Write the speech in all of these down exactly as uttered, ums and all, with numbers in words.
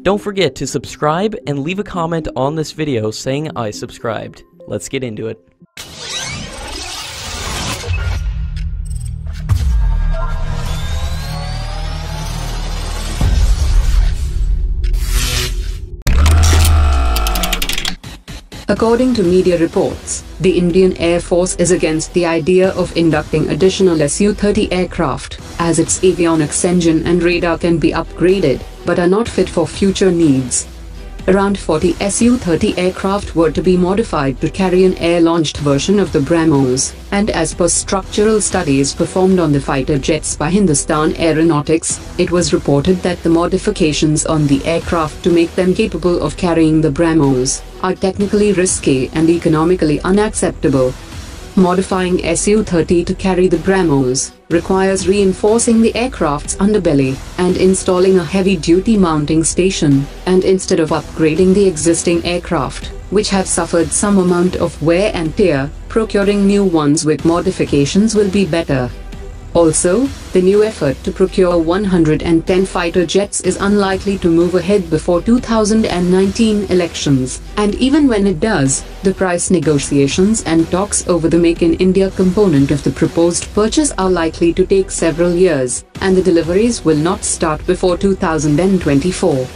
Don't forget to subscribe and leave a comment on this video saying I subscribed. Let's get into it. According to media reports, the Indian Air Force is against the idea of inducting additional S U thirty aircraft, as its avionics engine and radar can be upgraded, but are not fit for future needs. Around forty S U thirty aircraft were to be modified to carry an air-launched version of the BrahMos, and as per structural studies performed on the fighter jets by Hindustan Aeronautics, it was reported that the modifications on the aircraft to make them capable of carrying the BrahMos are technically risky and economically unacceptable. Modifying S U thirty to carry the BrahMos requires reinforcing the aircraft's underbelly and installing a heavy-duty mounting station, and instead of upgrading the existing aircraft, which have suffered some amount of wear and tear, procuring new ones with modifications will be better. Also, the new effort to procure one hundred ten fighter jets is unlikely to move ahead before two thousand nineteen elections, and even when it does, the price negotiations and talks over the Make in India component of the proposed purchase are likely to take several years, and the deliveries will not start before two thousand twenty-four.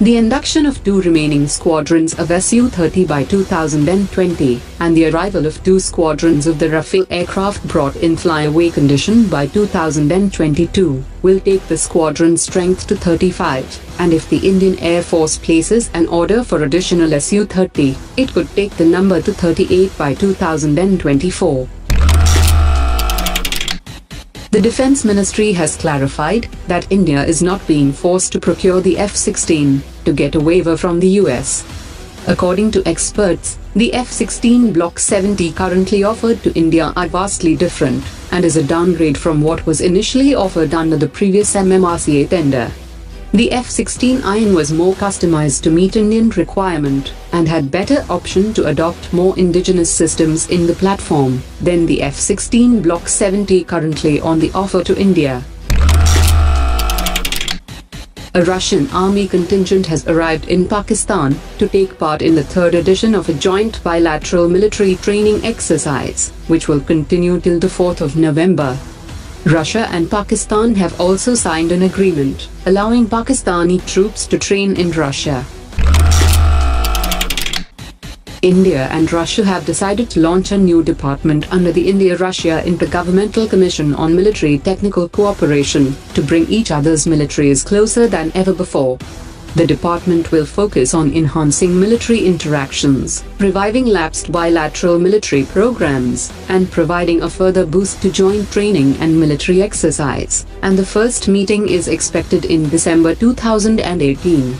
The induction of two remaining squadrons of S U thirty by two thousand twenty, and the arrival of two squadrons of the Rafale aircraft brought in flyaway condition by two thousand twenty-two, will take the squadron strength to thirty-five, and if the Indian Air Force places an order for additional S U thirty, it could take the number to thirty-eight by two thousand twenty-four. The Defense Ministry has clarified that India is not being forced to procure the F sixteen to get a waiver from the U S. According to experts, the F sixteen Block seventy currently offered to India are vastly different, and is a downgrade from what was initially offered under the previous M M R C A tender. The F sixteen I N was more customized to meet Indian requirement, and had better option to adopt more indigenous systems in the platform than the F sixteen Block seventy currently on the offer to India. A Russian army contingent has arrived in Pakistan to take part in the third edition of a joint bilateral military training exercise, which will continue till the fourth of November. Russia and Pakistan have also signed an agreement, allowing Pakistani troops to train in Russia. India and Russia have decided to launch a new department under the India-Russia Intergovernmental Commission on Military Technical Cooperation, to bring each other's militaries closer than ever before. The department will focus on enhancing military interactions, reviving lapsed bilateral military programs, and providing a further boost to joint training and military exercise, and the first meeting is expected in December two thousand eighteen.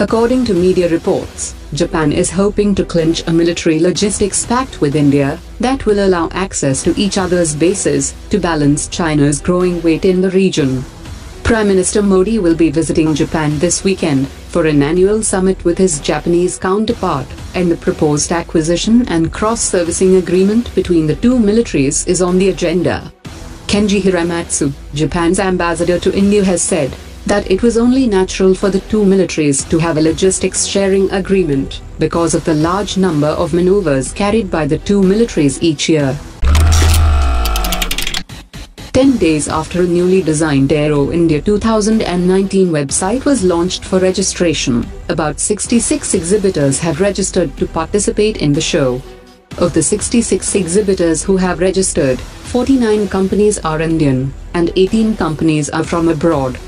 According to media reports, Japan is hoping to clinch a military logistics pact with India that will allow access to each other's bases to balance China's growing weight in the region. Prime Minister Modi will be visiting Japan this weekend for an annual summit with his Japanese counterpart, and the proposed acquisition and cross-servicing agreement between the two militaries is on the agenda. Kenji Hiramatsu, Japan's ambassador to India, has said that it was only natural for the two militaries to have a logistics sharing agreement because of the large number of maneuvers carried by the two militaries each year. Ten days after a newly designed Aero India two thousand nineteen website was launched for registration, about sixty-six exhibitors have registered to participate in the show. Of the sixty-six exhibitors who have registered, forty-nine companies are Indian, and eighteen companies are from abroad.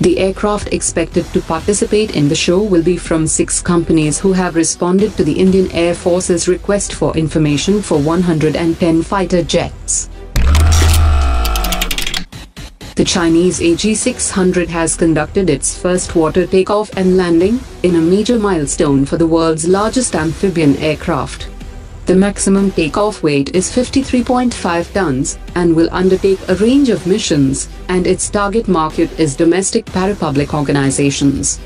The aircraft expected to participate in the show will be from six companies who have responded to the Indian Air Force's request for information for one hundred ten fighter jets. The Chinese A G six hundred has conducted its first water takeoff and landing, in a major milestone for the world's largest amphibian aircraft. The maximum takeoff weight is fifty-three point five tons, and will undertake a range of missions, and its target market is domestic parapublic organizations.